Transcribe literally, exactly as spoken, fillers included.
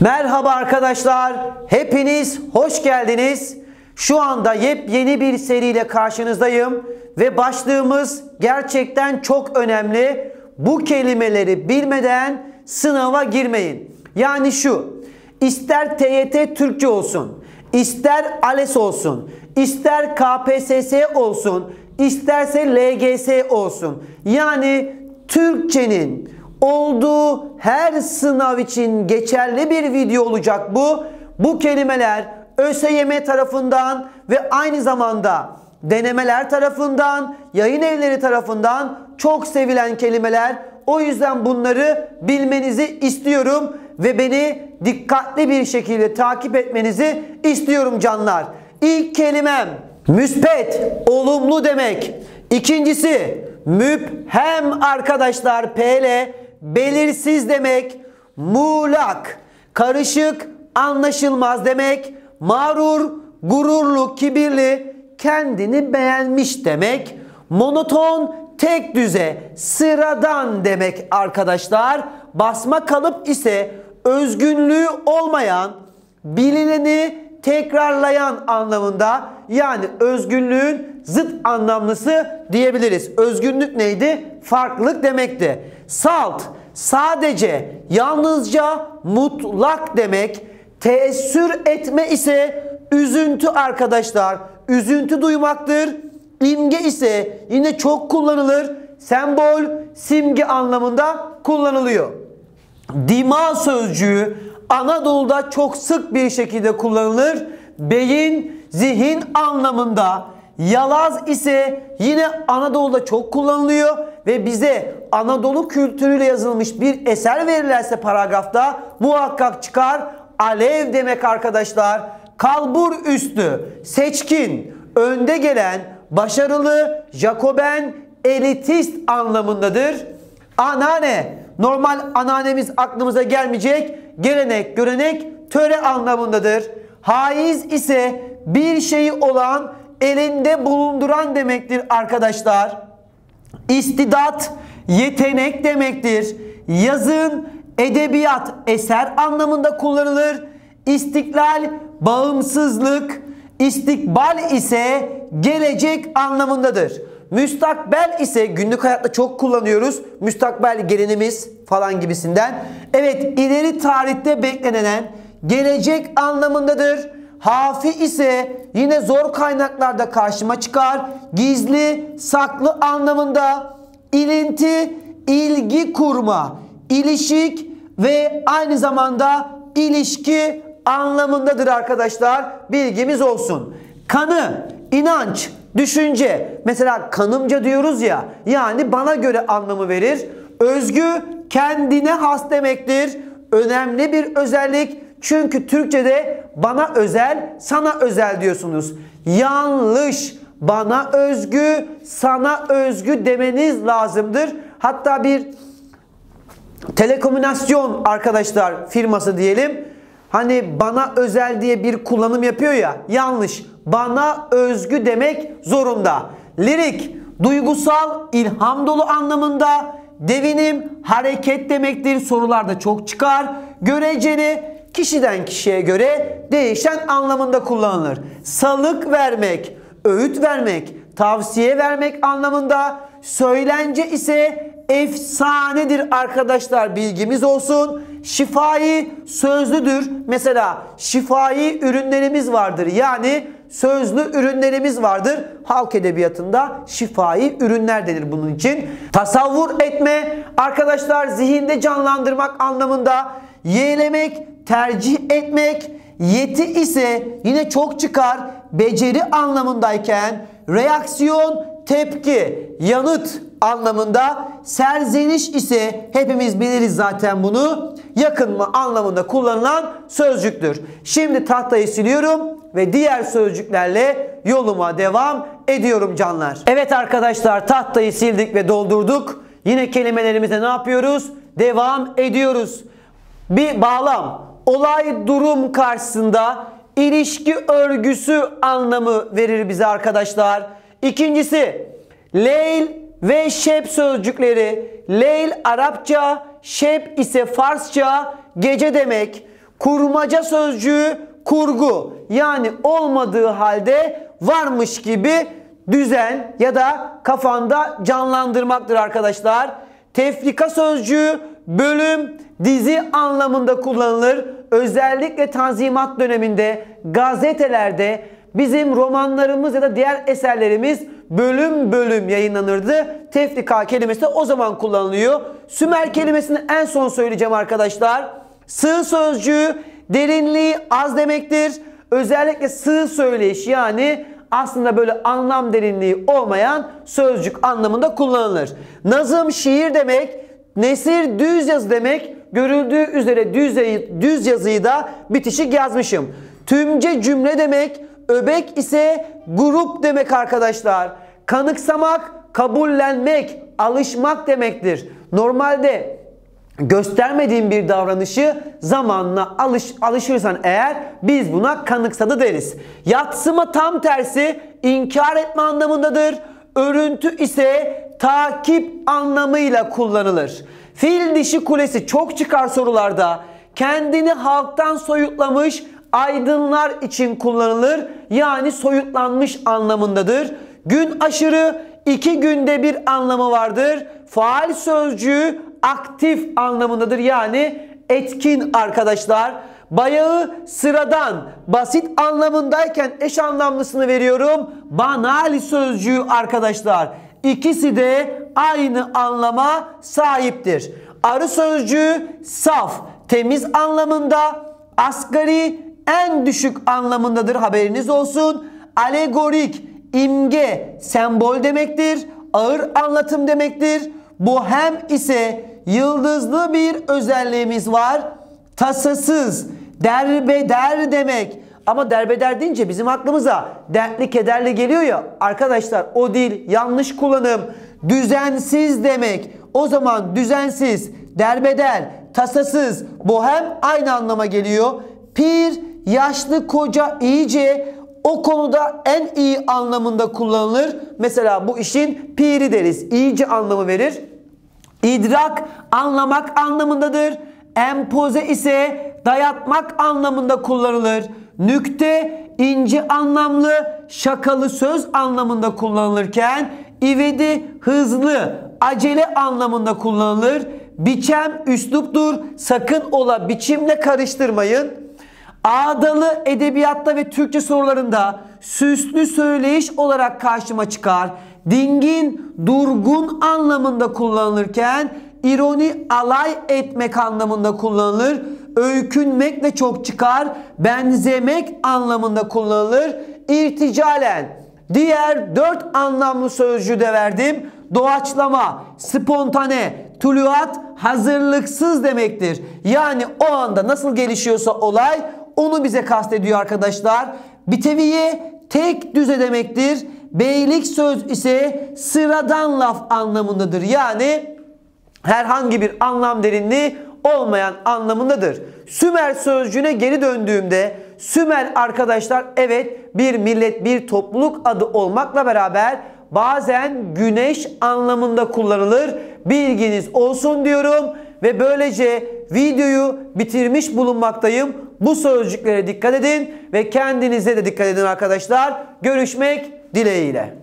Merhaba arkadaşlar, hepiniz hoş geldiniz. Şu anda yepyeni bir seriyle karşınızdayım ve başlığımız gerçekten çok önemli. Bu kelimeleri bilmeden sınava girmeyin. Yani şu, ister T Y T Türkçe olsun, ister ALES olsun, ister K P S S olsun, isterse L G S olsun. Yani Türkçenin olduğu her sınav için geçerli bir video olacak bu. Bu kelimeler ÖSYM tarafından ve aynı zamanda denemeler tarafından, yayın evleri tarafından çok sevilen kelimeler. O yüzden bunları bilmenizi istiyorum ve beni dikkatli bir şekilde takip etmenizi istiyorum canlar. İlk kelimem müspet, olumlu demek. İkincisi müphem arkadaşlar, P L belirsiz demek. Muğlak, karışık, anlaşılmaz demek. Mağrur, gururlu, kibirli, kendini beğenmiş demek. Monoton, tek düze, sıradan demek arkadaşlar. Basma kalıp ise özgünlüğü olmayan, bilineni tekrarlayan anlamında, yani özgünlüğün zıt anlamlısı diyebiliriz. Özgünlük neydi? Farklılık demekti. Salt, sadece, yalnızca, mutlak demek. Teessür etme ise üzüntü arkadaşlar. Üzüntü duymaktır. İmge ise yine çok kullanılır. Sembol, simge anlamında kullanılıyor. Dima sözcüğü Anadolu'da çok sık bir şekilde kullanılır. Beyin, zihin anlamında. Yalaz ise yine Anadolu'da çok kullanılıyor ve bize Anadolu kültürüyle yazılmış bir eser verirlerse paragrafta muhakkak çıkar. Alev demek arkadaşlar. Kalbur üstü, seçkin, önde gelen, başarılı, Jacoben, elitist anlamındadır. Anneanne, normal anneannemiz aklımıza gelmeyecek. Gelenek, görenek, töre anlamındadır. Haiz ise bir şeyi olan, elinde bulunduran demektir arkadaşlar. İstidat, yetenek demektir. Yazın, edebiyat, eser anlamında kullanılır. İstiklal, bağımsızlık. İstikbal ise gelecek anlamındadır. Müstakbel ise günlük hayatta çok kullanıyoruz. Müstakbel gelinimiz falan gibisinden. Evet, ileri tarihte beklenen, gelecek anlamındadır. Hafi ise yine zor kaynaklarda karşıma çıkar. Gizli, saklı anlamında. İlinti, ilgi kurma, ilişik ve aynı zamanda ilişki anlamındadır arkadaşlar. Bilgimiz olsun. Kanı, inanç, düşünce. Mesela kanımca diyoruz ya, yani bana göre anlamı verir. Özgü, kendine has demektir. Önemli bir özellik. Çünkü Türkçe'de bana özel, sana özel diyorsunuz. Yanlış, bana özgü, sana özgü demeniz lazımdır. Hatta bir telekomünasyon arkadaşlar firması diyelim. Hani bana özel diye bir kullanım yapıyor ya, yanlış. Bana özgü demek zorunda. Lirik, duygusal, ilham dolu anlamında. Devinim, hareket demektir. Sorularda çok çıkar. Göreceli, kişiden kişiye göre değişen anlamında kullanılır. Salık vermek, öğüt vermek, tavsiye vermek anlamında. Söylence ise efsanedir arkadaşlar, bilgimiz olsun. Şifai, sözlüdür. Mesela şifai ürünlerimiz vardır. Yani sözlü ürünlerimiz vardır. Halk edebiyatında şifai ürünler denir bunun için. Tasavvur etme arkadaşlar, zihinde canlandırmak anlamında. Yeğlemek, tercih etmek. Yeti ise yine çok çıkar, beceri anlamındayken. Reaksiyon, tepki, yanıt anlamında. Serzeniş ise hepimiz biliriz zaten bunu, yakınma anlamında kullanılan sözcüktür. Şimdi tahtayı siliyorum ve diğer sözcüklerle yoluma devam ediyorum canlar. Evet arkadaşlar, tahtayı sildik ve doldurduk. Yine kelimelerimize ne yapıyoruz? Devam ediyoruz. Bir bağlam, olay, durum karşısında ilişki örgüsü anlamı verir bize arkadaşlar. İkincisi leyl ve şeb sözcükleri. Leyl Arapça, şeb ise Farsça, gece demek. Kurmaca sözcüğü kurgu, yani olmadığı halde varmış gibi düzen ya da kafanda canlandırmaktır arkadaşlar. Tefrika sözcüğü bölüm, dizi anlamında kullanılır. Özellikle Tanzimat döneminde gazetelerde bizim romanlarımız ya da diğer eserlerimiz bölüm bölüm yayınlanırdı. Tefrika kelimesi de o zaman kullanılıyor. Sümer kelimesini en son söyleyeceğim arkadaşlar. Sığ sözcüğü derinliği az demektir. Özellikle sığ söyleyiş, yani aslında böyle anlam derinliği olmayan sözcük anlamında kullanılır. Nazım şiir demek, nesir düz yazı demek. Görüldüğü üzere düz, düz yazıyı da bitişik yazmışım. Tümce cümle demek, öbek ise grup demek arkadaşlar. Kanıksamak, kabullenmek, alışmak demektir. Normalde göstermediğin bir davranışı zamanla alış, alışırsan eğer biz buna kanıksadı deriz. Yatsıma tam tersi inkar etme anlamındadır. Örüntü ise takip anlamıyla kullanılır. Fil dişi kulesi çok çıkar sorularda. Kendini halktan soyutlamış aydınlar için kullanılır. Yani soyutlanmış anlamındadır. Gün aşırı iki günde bir anlamı vardır. Faal sözcüğü aktif anlamındadır, yani etkin arkadaşlar. Bayağı sıradan, basit anlamındayken eş anlamlısını veriyorum. Banal sözcüğü arkadaşlar. İkisi de aynı anlama sahiptir. Arı sözcüğü saf, temiz anlamında. Asgari, en düşük anlamındadır, haberiniz olsun. Alegorik, imge, sembol demektir. Ağır anlatım demektir. Bohem ise yıldızlı bir özelliğimiz var. Tasasız, derbeder demek. Ama derbeder deyince bizim aklımıza dertli kederli geliyor ya. Arkadaşlar o değil, yanlış kullanım. Düzensiz demek. O zaman düzensiz, derbeder, tasasız, bohem aynı anlama geliyor. Pir, yaşlı koca, iyice, o konuda en iyi anlamında kullanılır. Mesela bu işin piri deriz. İyice anlamı verir. İdrak, anlamak anlamındadır. Empoze ise dayatmak anlamında kullanılır. Nükte, ince anlamlı, şakalı söz anlamında kullanılırken, ivedi, hızlı, acele anlamında kullanılır. Biçem, üsluptur. Sakın ola biçimle karıştırmayın. Ağdalı edebiyatta ve Türkçe sorularında süslü söyleyiş olarak karşıma çıkar. Dingin, durgun anlamında kullanılırken, ironi, alay etmek anlamında kullanılır. Öykünmek de çok çıkar. Benzemek anlamında kullanılır. İrticalen, diğer dört anlamlı sözcüğü de verdim. Doğaçlama, spontane, tuluat, hazırlıksız demektir. Yani o anda nasıl gelişiyorsa olay, onu bize kastediyor arkadaşlar. Biteviye, tek düze demektir. Beylik söz ise sıradan laf anlamındadır. Yani herhangi bir anlam derinliği olmayan anlamındadır. Sümer sözcüğüne geri döndüğümde, Sümer arkadaşlar evet bir millet, bir topluluk adı olmakla beraber bazen güneş anlamında kullanılır. Bilginiz olsun diyorum ve böylece videoyu bitirmiş bulunmaktayım. Bu sözcüklere dikkat edin ve kendinize de dikkat edin arkadaşlar. Görüşmek dileğiyle.